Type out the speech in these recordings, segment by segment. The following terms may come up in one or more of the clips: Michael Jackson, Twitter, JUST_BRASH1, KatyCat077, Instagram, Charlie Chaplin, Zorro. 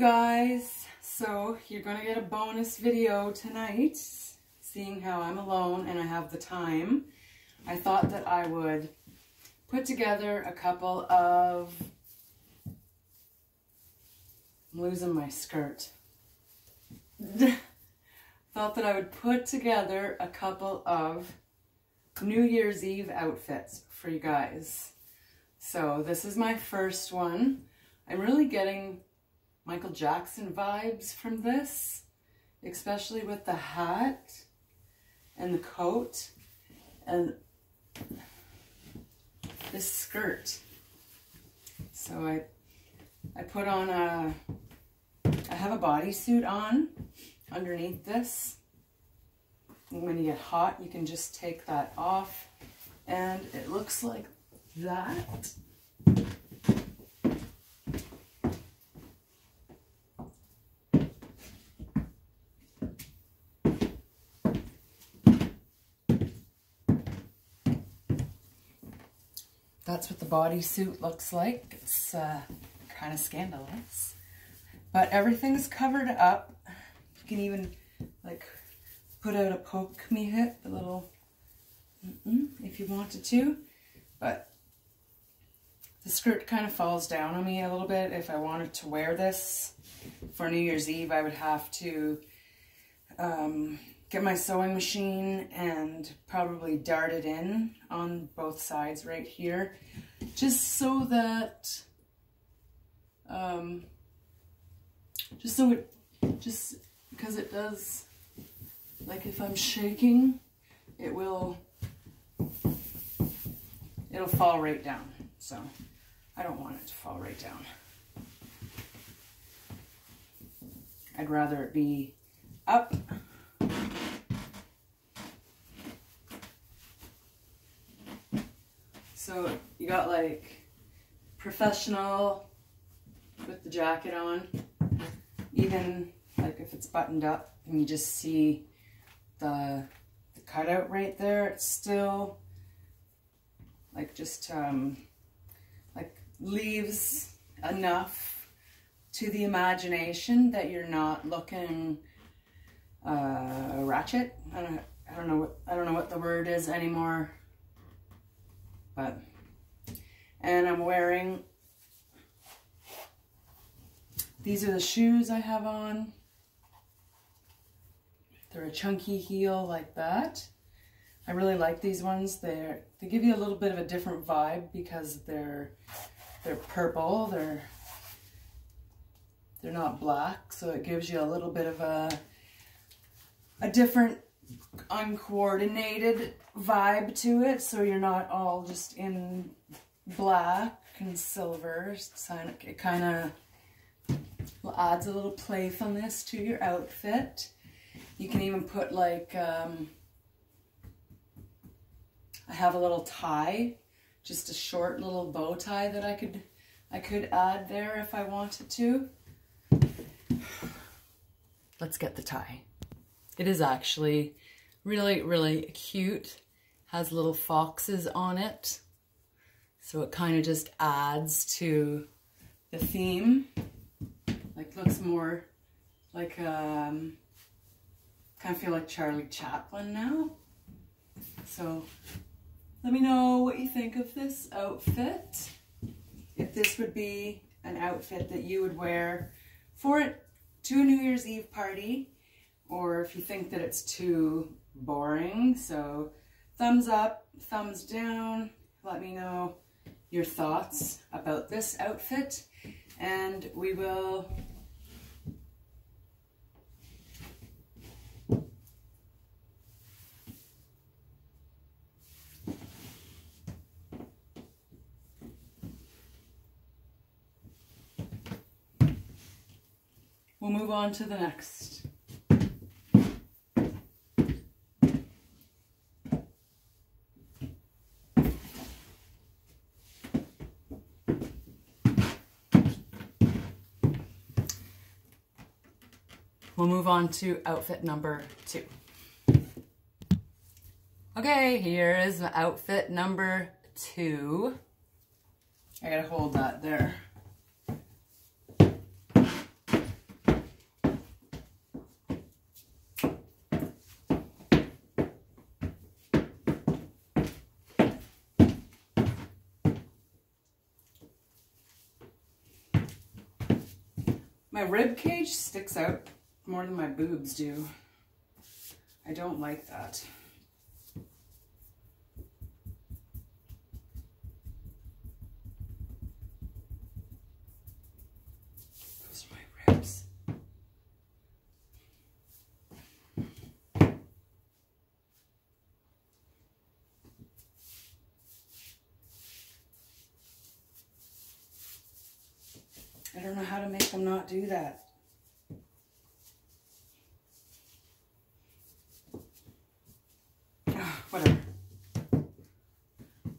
guys, so you're gonna get a bonus video tonight, seeing how I'm alone and I have the time. I thought that I would put together a couple of, I'm losing my skirt. Thought that I would put together a couple of New Year's Eve outfits for you guys. So this is my first one. I'm really getting Michael Jackson vibes from this, especially with the hat and the coat and this skirt. So I put on I have a bodysuit on underneath this. And when you get hot, you can just take that off and it looks like that. That's what the bodysuit looks like. It's kind of scandalous. But everything's covered up. You can even like put out a poke me hit, a little if you wanted to. But the skirt kind of falls down on me a little bit. If I wanted to wear this for New Year's Eve, I would have to get my sewing machine and probably dart it in on both sides right here, just because it does, like if I'm shaking, it'll fall right down. So I don't want it to fall right down. I'd rather it be up. So you got like professional with the jacket on, even like if it's buttoned up and you just see the cutout right there, it's still like just like leaves enough to the imagination that you're not looking ratchet. I don't know what the word is anymore. And I'm wearing, these are the shoes I have on. They're a chunky heel like that. I really like these ones. They give you a little bit of a different vibe because they're purple. They're not black, so it gives you a little bit of a different uncoordinated vibe to it, so you're not all just in black and silver. It kind of adds a little playfulness to your outfit. You can even put like, I have a little tie, just a short little bow tie that I could add there if I wanted to. Let's get the tie. It is actually really, really cute. Has little foxes on it. So it kind of just adds to the theme. Like looks more like, kind of feel like Charlie Chaplin now. So let me know what you think of this outfit. If this would be an outfit that you would wear to a New Year's Eve party. Or if you think that it's too boring, so thumbs up, thumbs down, let me know your thoughts about this outfit, and we will move on to the next. We'll move on to outfit number 2. Okay, here is outfit number 2. I gotta hold that there. My rib cage sticks out more than my boobs do. I don't like that. Those are my ribs. I don't know how to make them not do that. Whatever.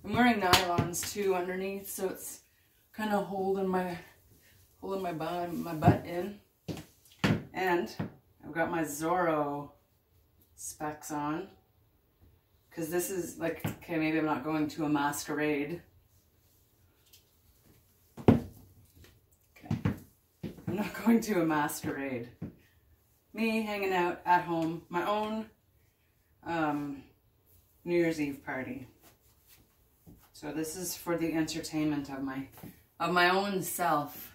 I'm wearing nylons too underneath, so it's kind of holding my butt in. And I've got my Zorro specs on, because this is like, okay, maybe I'm not going to a masquerade. Okay, I'm not going to a masquerade. Me hanging out at home, my own New Year's Eve party. So this is for the entertainment of my own self.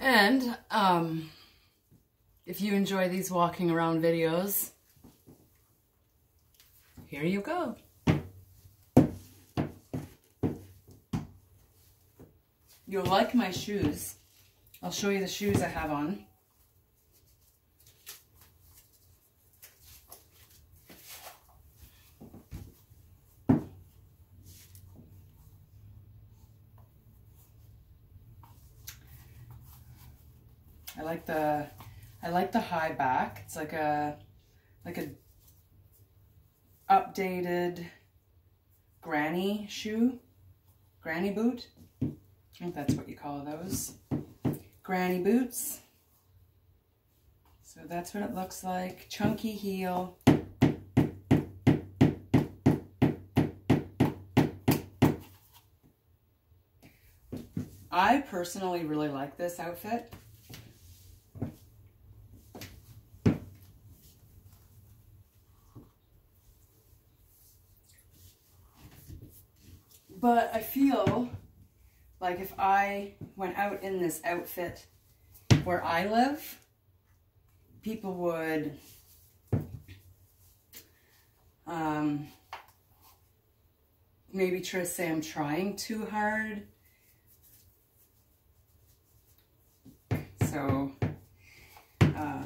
And if you enjoy these walking around videos, here you go. You'll like my shoes. I'll show you the shoes I have on. I like the high back. It's like a updated granny shoe, granny boot. I think that's what you call those. Granny boots. So that's what it looks like. Chunky heel. I personally really like this outfit. But I feel like if I went out in this outfit where I live, people would maybe try to say I'm trying too hard. So I'm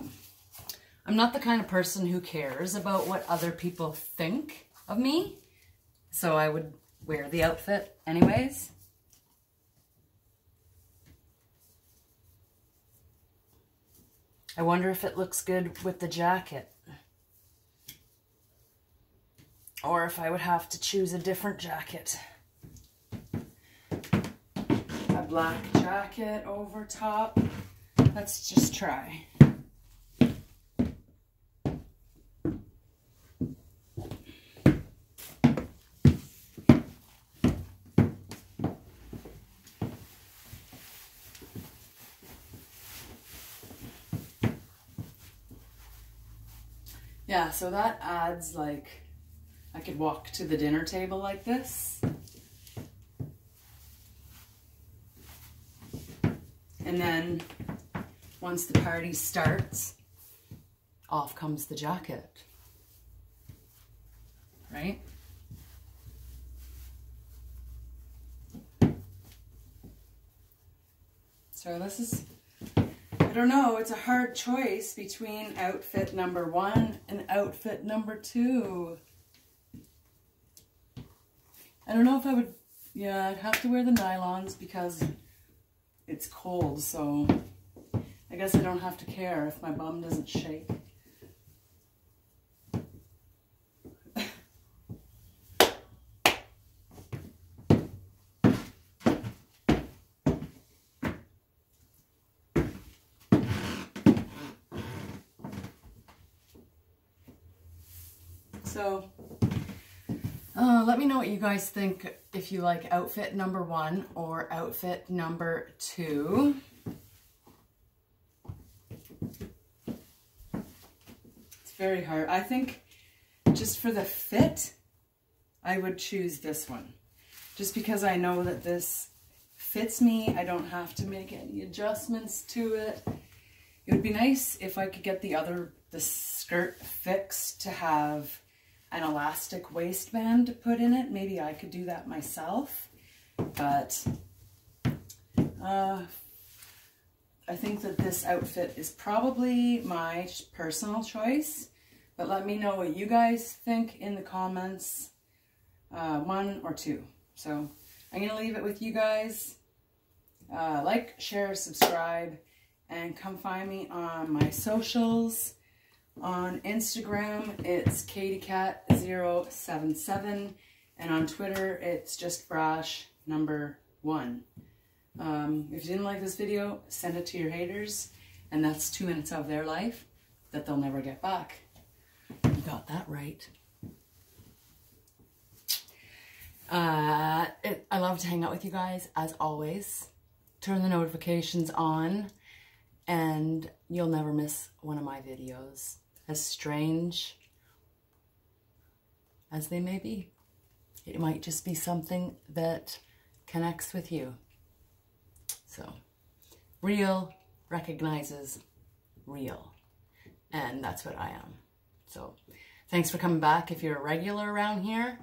not the kind of person who cares about what other people think of me. So I would wear the outfit anyways. I wonder if it looks good with the jacket, or if I would have to choose a different jacket. A black jacket over top. Let's just try. Yeah, so that adds, like, I could walk to the dinner table like this. And then once the party starts, off comes the jacket, right? So this is, I don't know, it's a hard choice between outfit number one and outfit number two. I don't know if I would, yeah, I'd have to wear the nylons because it's cold, so I guess I don't have to care if my bum doesn't shake. So let me know what you guys think, if you like outfit number one or outfit number two. very hard. I think just for the fit, I would choose this one. Just because I know that this fits me. I don't have to make any adjustments to it. It would be nice if I could get the skirt fixed to have an elastic waistband to put in it. Maybe I could do that myself, but I think that this outfit is probably my personal choice, but let me know what you guys think in the comments, one or two. So I'm gonna leave it with you guys. Like, share, subscribe, and come find me on my socials. On Instagram, it's KatyCat077, and on Twitter, it's JUST_BRASH1. If you didn't like this video, send it to your haters, and that's 2 minutes of their life that they'll never get back. You got that right. I love to hang out with you guys, as always. Turn the notifications on, and you'll never miss one of my videos, as strange as they may be. It might just be something that connects with you. So, real recognizes real, and that's what I am. So, thanks for coming back. If you're a regular around here,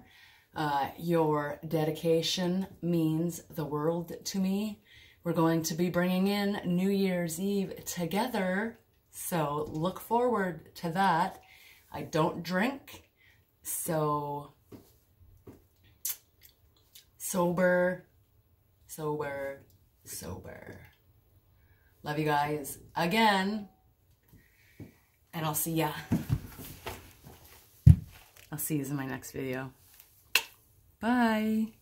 your dedication means the world to me. We're going to be bringing in New Year's Eve together, so look forward to that. I don't drink, so sober. Love you guys again, and I'll see ya. I'll see you in my next video. Bye.